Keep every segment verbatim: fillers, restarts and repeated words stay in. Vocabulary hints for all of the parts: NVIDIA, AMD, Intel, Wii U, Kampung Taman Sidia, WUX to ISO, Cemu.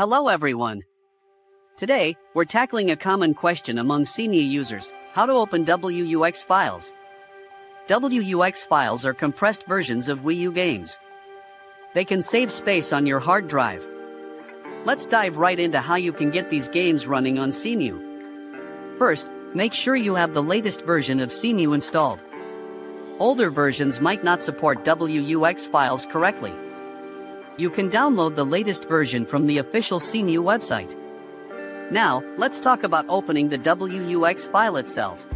Hello everyone. Today, we're tackling a common question among senior users, how to open W U X files. W U X files are compressed versions of Wii U games. They can save space on your hard drive. Let's dive right into how you can get these games running on Cemu. First, make sure you have the latest version of Cemu installed. Older versions might not support W U X files correctly. You can download the latest version from the official Cemu website. Now, let's talk about opening the W U X file itself.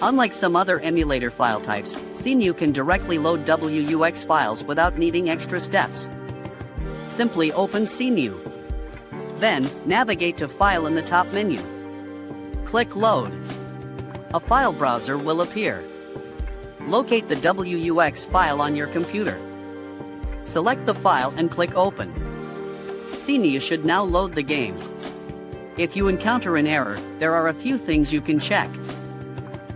Unlike some other emulator file types, Cemu can directly load W U X files without needing extra steps. Simply open Cemu. Then, navigate to File in the top menu. Click Load. A file browser will appear. Locate the W U X file on your computer. Select the file and click Open. Cemu should now load the game. If you encounter an error, there are a few things you can check.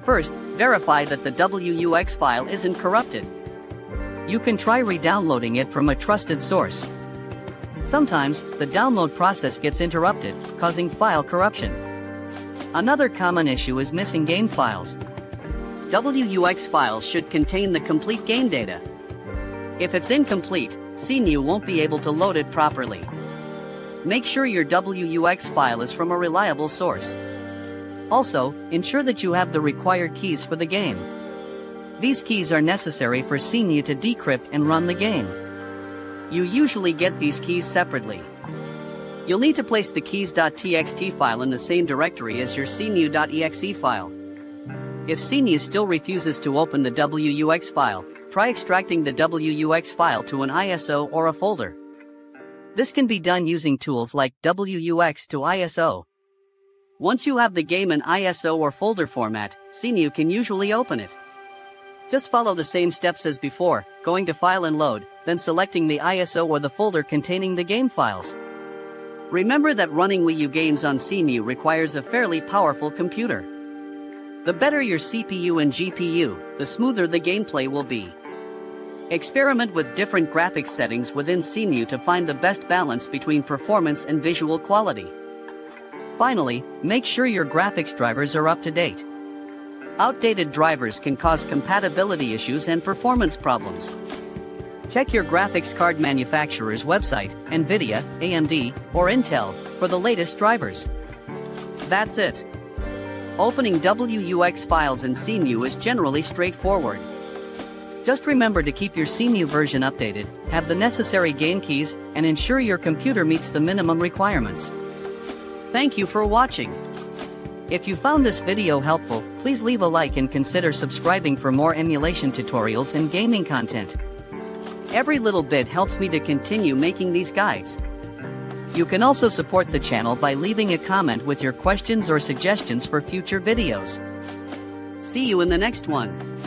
First, verify that the W U X file isn't corrupted. You can try re-downloading it from a trusted source. Sometimes, the download process gets interrupted, causing file corruption. Another common issue is missing game files. W U X files should contain the complete game data. If it's incomplete, Cemu won't be able to load it properly. Make sure your W U X file is from a reliable source. Also, ensure that you have the required keys for the game. These keys are necessary for Cemu to decrypt and run the game. You usually get these keys separately. You'll need to place the keys.txt file in the same directory as your Cemu.exe file. If Cemu still refuses to open the W U X file, try extracting the W U X file to an I S O or a folder. This can be done using tools like W U X to I S O. Once you have the game in I S O or folder format, Cemu can usually open it. Just follow the same steps as before, going to File and Load, then selecting the I S O or the folder containing the game files. Remember that running Wii U games on Cemu requires a fairly powerful computer. The better your C P U and G P U, the smoother the gameplay will be. Experiment with different graphics settings within Cemu to find the best balance between performance and visual quality. Finally, make sure your graphics drivers are up to date. Outdated drivers can cause compatibility issues and performance problems. Check your graphics card manufacturer's website, NVIDIA, A M D, or Intel, for the latest drivers. That's it. Opening W U X files in Cemu is generally straightforward. Just remember to keep your Cemu version updated, have the necessary game keys, and ensure your computer meets the minimum requirements. Thank you for watching. If you found this video helpful, please leave a like and consider subscribing for more emulation tutorials and gaming content. Every little bit helps me to continue making these guides. You can also support the channel by leaving a comment with your questions or suggestions for future videos. See you in the next one.